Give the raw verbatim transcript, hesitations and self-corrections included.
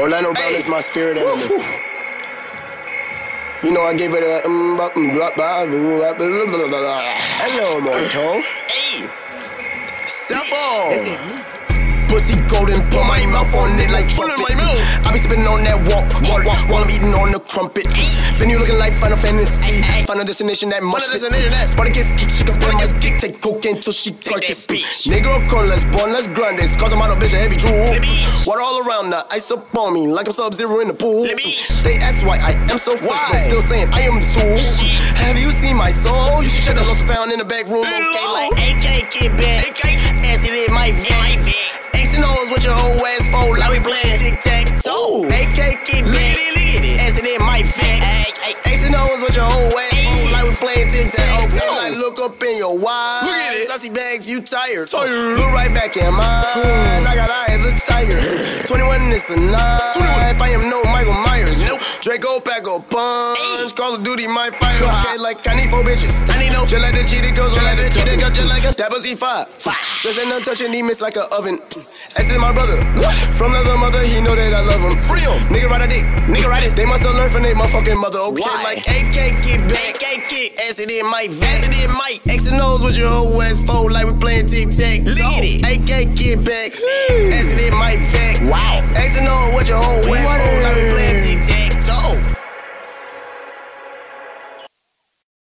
Orlando Brown is my spirit animal. You know I gave it a mm blah blah blah blah blah blah. Hello, Moto. Hey, step on. Pussy golden, put my mouth on it like trumpet. I be sippin' on that walk, walk, walk, while I'm eatin' on the crumpet. Then you lookin' like Final Fantasy, Final Destination, that much. Spartacus kick, she can Spartacus kick, take cocaine till she carcass. Negro colas, bonas grandes, cause I'm out of bitch a heavy drool. Water all around the ice up on me, like I'm Sub-Zero in the pool. They ask why I am so fresh, but still saying I am the fool. Have you seen my soul? You should check the lost found in the back room. Okay, like A K, kid, back. As it is my vibe. Knows what your whole ass for, like we playing tic-tac-toe. A K keep back, as it in my fact. Ace knows what your whole ass for, like we playing tic-tac-toe. I look up in your eyes, look at it. I see bags, you tired. Tired. Look right back in mine, I got eyes, look tired. twenty-one is a nine, I am no Michael Myers. Nope. Draco pack a punch, Call of Duty my fire. Okay, like I need four bitches, I need no. Just like the cheated girls, just like the cheated girls, just like a double Z five. Just ain't no touching, he miss like an oven. As in my brother, from another mother, he know that I love him. Free him, nigga ride a dick, nigga ride it. They must have learned from their motherfucking mother. Okay, why? Like A K get back, A K kick, as it in my back, as it in my X and O's with your whole ass fold, like we playing tic tac. Lead it, A K get back, as it in my back. Wow, X and O's with your whole ass fold, like we playing.